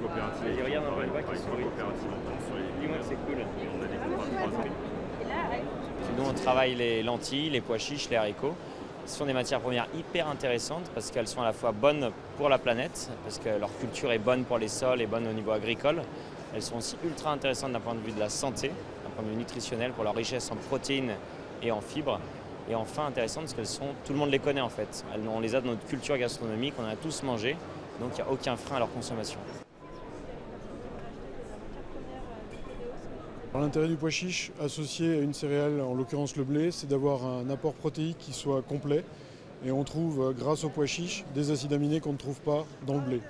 coopérative. Il regarde un Valva qui sourit. Dis-moi que c'est cool. On a des contrats de 3 ans. Nous, on travaille les lentilles, les pois chiches, les haricots. Ce sont des matières premières hyper intéressantes parce qu'elles sont à la fois bonnes pour la planète, parce que leur culture est bonne pour les sols et bonne au niveau agricole. Elles sont aussi ultra intéressantes d'un point de vue de la santé, d'un point de vue nutritionnel, pour leur richesse en protéines et en fibres. Et enfin intéressantes parce qu'elles sont, tout le monde les connaît en fait. On les a dans notre culture gastronomique, on en a tous mangé, donc il n'y a aucun frein à leur consommation. L'intérêt du pois chiche associé à une céréale, en l'occurrence le blé, c'est d'avoir un apport protéique qui soit complet. Et on trouve, grâce au pois chiche, des acides aminés qu'on ne trouve pas dans le blé.